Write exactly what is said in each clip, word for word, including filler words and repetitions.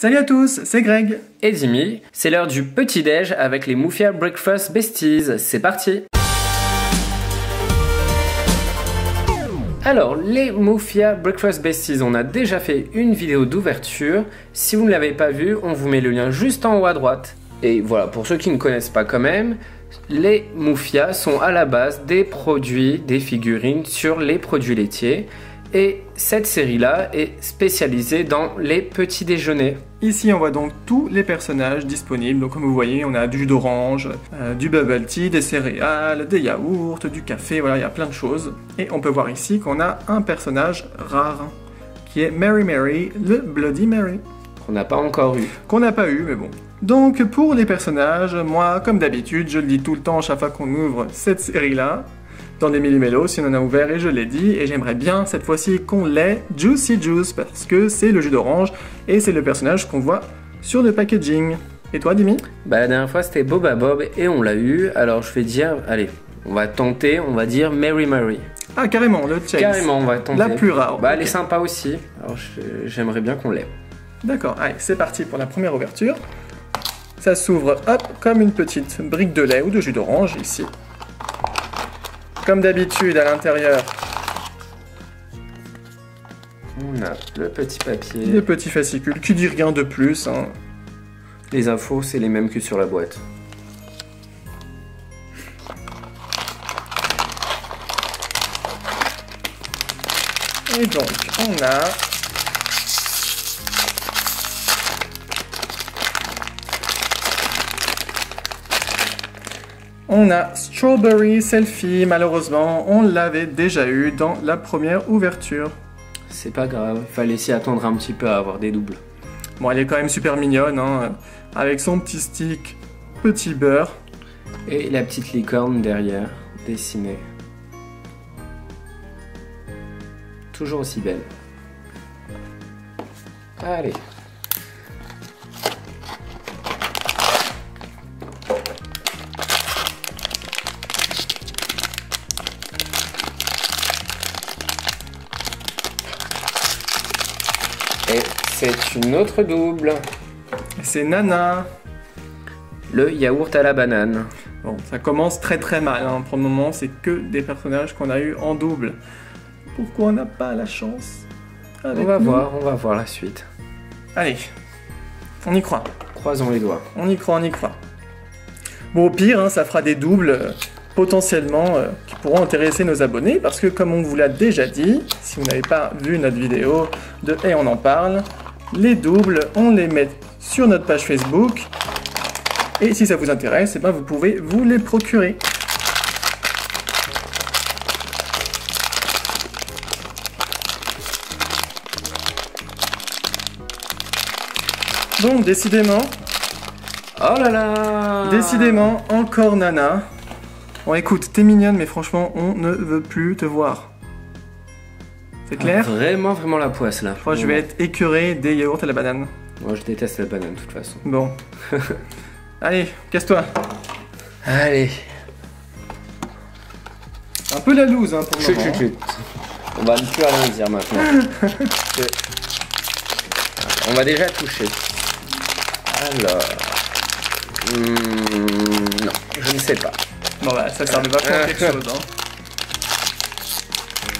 Salut à tous, c'est Greg et Dimi. C'est l'heure du petit-déj avec les Moofia Breakfast Besties. C'est parti! Alors, les Moofia Breakfast Besties, on a déjà fait une vidéo d'ouverture. Si vous ne l'avez pas vue, on vous met le lien juste en haut à droite. Et voilà, pour ceux qui ne connaissent pas quand même, les Moofia sont à la base des produits, des figurines sur les produits laitiers. Et cette série-là est spécialisée dans les petits déjeuners. Ici, on voit donc tous les personnages disponibles. Donc, comme vous voyez, on a du jus d'orange, euh, du bubble tea, des céréales, des yaourts, du café. Voilà, il y a plein de choses. Et on peut voir ici qu'on a un personnage rare, qui est Merry Mary, le Bloody Mary. Qu'on n'a pas encore eu. Qu'on n'a pas eu, mais bon. Donc, pour les personnages, moi, comme d'habitude, je le dis tout le temps à chaque fois qu'on ouvre cette série-là, dans des millimélos, si on en a ouvert et je l'ai dit, et j'aimerais bien cette fois-ci qu'on l'ait Juicy Juice, parce que c'est le jus d'orange, et c'est le personnage qu'on voit sur le packaging. Et toi, Dimi? Bah, la dernière fois, c'était Boba Bob, et on l'a eu, alors je vais dire, allez, on va tenter, on va dire Merry Mary. Ah, carrément, le chase. Carrément, on va tenter. La plus rare. Bah, okay. Elle est sympa aussi, alors j'aimerais bien qu'on l'ait. D'accord, allez, c'est parti pour la première ouverture. Ça s'ouvre, hop, comme une petite brique de lait ou de jus d'orange, ici. Comme d'habitude, à l'intérieur, on a le petit papier. Le petit fascicule qui dit rien de plus. Hein. Les infos, c'est les mêmes que sur la boîte. Et donc, on a On a Strawberry Selfie, malheureusement, on l'avait déjà eu dans la première ouverture. C'est pas grave, fallait s'y attendre un petit peu à avoir des doubles. Bon, elle est quand même super mignonne, hein, avec son petit stick, petit beurre. Et la petite licorne derrière, dessinée. Toujours aussi belle. Allez. Et c'est une autre double. C'est Nana. Le yaourt à la banane. Bon, ça commence très très mal. Hein. Pour le moment, c'est que des personnages qu'on a eu en double. Pourquoi on n'a pas la chance avec On va nous. voir, on va voir la suite. Allez, on y croit. Croisons les doigts. On y croit, on y croit. Bon, au pire, hein, ça fera des doubles euh, potentiellement euh, qui pourront intéresser nos abonnés. Parce que comme on vous l'a déjà dit, si vous n'avez pas vu notre vidéo de « Et on en parle », les doubles, on les met sur notre page Facebook. Et si ça vous intéresse, eh ben vous pouvez vous les procurer. Donc, décidément... Oh là là! Décidément, encore Nana. Bon, écoute, t'es mignonne, mais franchement, on ne veut plus te voir. C'est clair? Ah, vraiment, vraiment la poisse là. Moi, je vais être écœuré des yaourts à la banane. Moi, je déteste la banane de toute façon. Bon. Allez, casse-toi. Allez. Un peu la loose hein, pour le moment. Chut, chut, chut. On va ne plus rien dire maintenant. On va déjà toucher. Alors. Mmh, non, je ne sais pas. Bon, bah, ça ne servait pas pour quelque chose. Hein.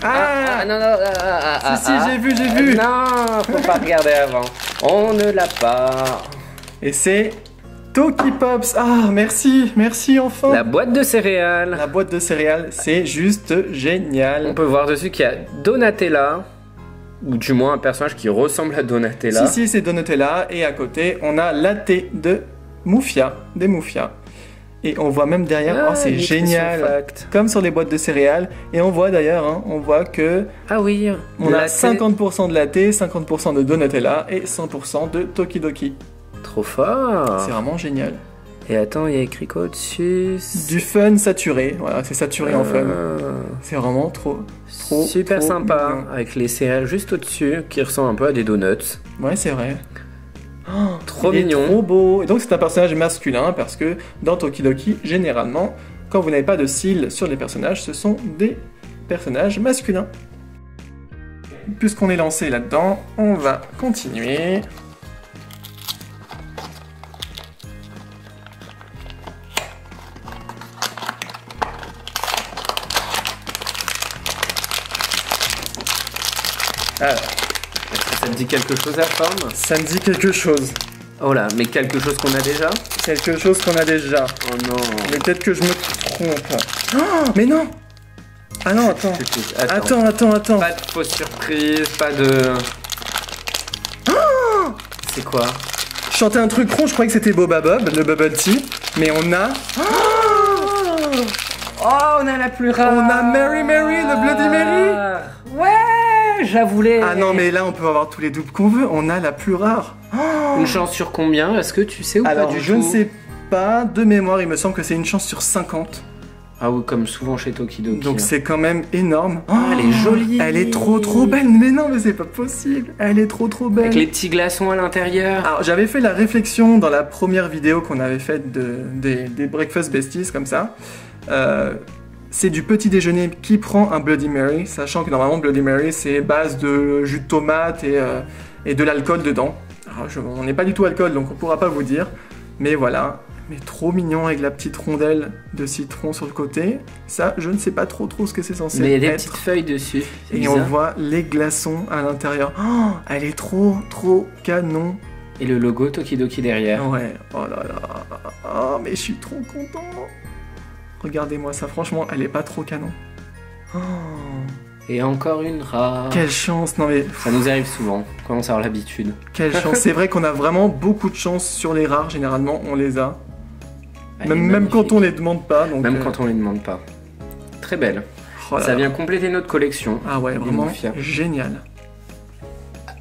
Ah, ah non, non, ah, ah, ah, si, si, ah, j'ai vu, j'ai vu. Non, faut pas regarder avant. On ne l'a pas. Et c'est Toki Pops. Ah, merci, merci enfin. La boîte de céréales. La boîte de céréales, c'est juste génial. On peut voir dessus qu'il y a Donutella, ou du moins un personnage qui ressemble à Donutella. Si, si, c'est Donutella. Et à côté, on a Latte de Moofia, des Moofia. Et on voit même derrière, ah, oh, c'est génial, fact. Comme sur les boîtes de céréales. Et on voit d'ailleurs, hein, on voit que ah oui, on a cinquante pour cent de latte, cinquante pour cent de Donutella et cent pour cent de Tokidoki. Trop fort. C'est vraiment génial. Et attends, il y a écrit quoi dessus? Du fun saturé, voilà, c'est saturé euh... en fun. C'est vraiment trop, trop, super trop sympa, mignon. Avec les céréales juste au-dessus, qui ressemblent un peu à des donuts. Ouais, c'est vrai. Oh, trop il mignon, est trop beau. Et donc c'est un personnage masculin parce que dans Tokidoki, généralement, quand vous n'avez pas de cils sur les personnages, ce sont des personnages masculins. Puisqu'on est lancé là-dedans, on va continuer. Alors, ça me dit quelque chose à forme? Ça me dit quelque chose. Oh là, mais quelque chose qu'on a déjà? Quelque chose qu'on a déjà. Oh non. Mais peut-être que je me trompe. Oh, mais non. Ah non, attends. Attends, attends, attends. Pas de fausse surprise, pas de... Oh, c'est quoi? Je chantais un truc rond, je croyais que c'était Boba Bob, le bubble tea. Mais on a... Oh, oh, on a la plus rare. On a Merry Mary, le Bloody Mary. Ouais, j'avoue les... Ah non, mais là, on peut avoir tous les doubles qu'on veut. On a la plus rare. Une chance sur combien? Est-ce que tu sais ou pas? Alors, je ne sais pas. De mémoire, il me semble que c'est une chance sur cinquante. Ah oui, comme souvent chez Tokidoki. Donc c'est quand même énorme. Oh, elle est jolie. Elle est trop trop belle. Mais non, mais c'est pas possible. Elle est trop trop belle. Avec les petits glaçons à l'intérieur. Alors j'avais fait la réflexion dans la première vidéo qu'on avait faite de, des, des Breakfast Besties comme ça. Euh, c'est du petit déjeuner qui prend un Bloody Mary, sachant que normalement Bloody Mary c'est base de jus de tomate et, euh, et de l'alcool dedans. Alors je, on n'est pas du tout alcool, donc on pourra pas vous dire. Mais voilà. Mais trop mignon avec la petite rondelle de citron sur le côté. Ça, je ne sais pas trop trop ce que c'est censé être. Mais il y a des petites feuilles dessus. Et bizarre. On voit les glaçons à l'intérieur. Oh, elle est trop trop canon. Et le logo Tokidoki derrière. Ouais. Oh là là. Oh, mais je suis trop content. Regardez-moi ça. Franchement, elle est pas trop canon. Oh. Et encore une rare. Quelle chance, non mais... Ça nous arrive souvent, on commence à avoir l'habitude. Quelle chance, c'est vrai qu'on a vraiment beaucoup de chance sur les rares, généralement on les a. Même, même quand on les demande pas. Donc même euh... quand on les demande pas. Très belle. Oh là ça là. Vient compléter notre collection. Ah ouais, vraiment génial.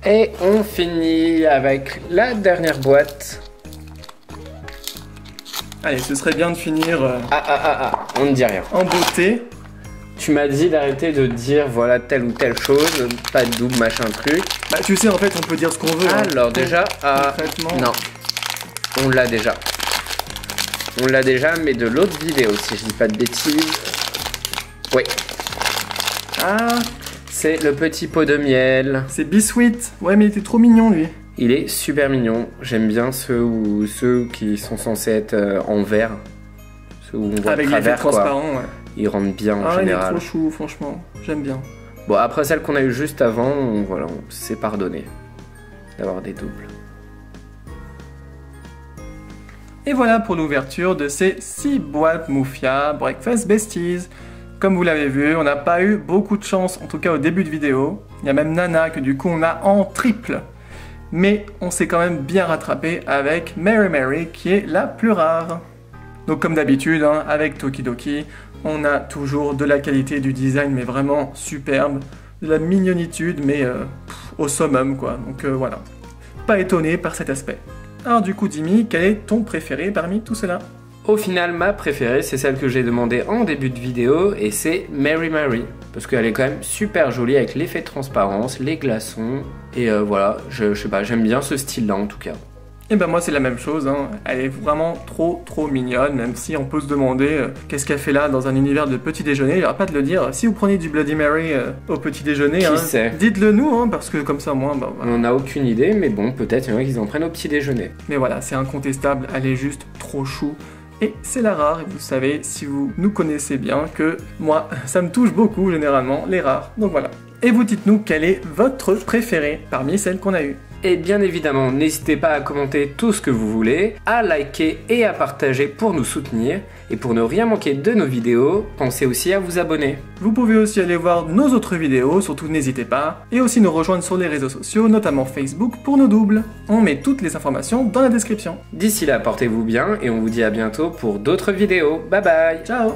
Et on finit avec la dernière boîte. Allez, ce serait bien de finir... Euh... Ah ah ah ah, on ne dit rien. En beauté. Tu m'as dit d'arrêter de dire voilà telle ou telle chose, pas de double machin truc. Bah tu sais en fait on peut dire ce qu'on veut. Alors hein. Déjà, ah, non, on l'a déjà. On l'a déjà mais de l'autre vidéo si je dis pas de bêtises. Oui. Ah, c'est le petit pot de miel. C'est Bisweet. Ouais mais il était trop mignon lui. Il est super mignon. J'aime bien ceux, où, ceux qui sont censés être en verre. Ceux où on voit avec les verres transparents ouais. Ils rentrent bien en ah, général. Ah, il est trop chou, franchement. J'aime bien. Bon, après celle qu'on a eue juste avant, on, voilà, on s'est pardonné d'avoir des doubles. Et voilà pour l'ouverture de ces six boîtes Moofia Breakfast Besties. Comme vous l'avez vu, on n'a pas eu beaucoup de chance, en tout cas au début de vidéo. Il y a même Nana que du coup on a en triple. Mais on s'est quand même bien rattrapé avec Merry Mary qui est la plus rare. Donc comme d'habitude, hein, avec Tokidoki, on a toujours de la qualité du design, mais vraiment superbe, de la mignonitude, mais euh, pff, au summum, quoi. Donc euh, voilà, pas étonné par cet aspect. Alors du coup, Dimi, quel est ton préféré parmi tout cela? Au final, ma préférée, c'est celle que j'ai demandée en début de vidéo, et c'est Merry Mary, parce qu'elle est quand même super jolie avec l'effet de transparence, les glaçons, et euh, voilà, je, je sais pas, j'aime bien ce style-là en tout cas. Et ben moi c'est la même chose, hein. Elle est vraiment trop trop mignonne, même si on peut se demander euh, qu'est-ce qu'elle fait là dans un univers de petit déjeuner, il n'y aura pas de le dire. Si vous prenez du Bloody Mary euh, au petit déjeuner, hein, dites-le nous, hein, parce que comme ça moi... Bah, bah... On n'a aucune idée, mais bon, peut-être il y en a qui en prennent au petit déjeuner. Mais voilà, c'est incontestable, elle est juste trop chou. Et c'est la rare, et vous savez, si vous nous connaissez bien, que moi, ça me touche beaucoup généralement, les rares, donc voilà. Et vous dites-nous quel est votre préféré parmi celles qu'on a eues. Et bien évidemment, n'hésitez pas à commenter tout ce que vous voulez, à liker et à partager pour nous soutenir. Et pour ne rien manquer de nos vidéos, pensez aussi à vous abonner. Vous pouvez aussi aller voir nos autres vidéos, surtout n'hésitez pas. Et aussi nous rejoindre sur les réseaux sociaux, notamment Facebook, pour nos doubles. On met toutes les informations dans la description. D'ici là, portez-vous bien et on vous dit à bientôt pour d'autres vidéos. Bye bye. Ciao.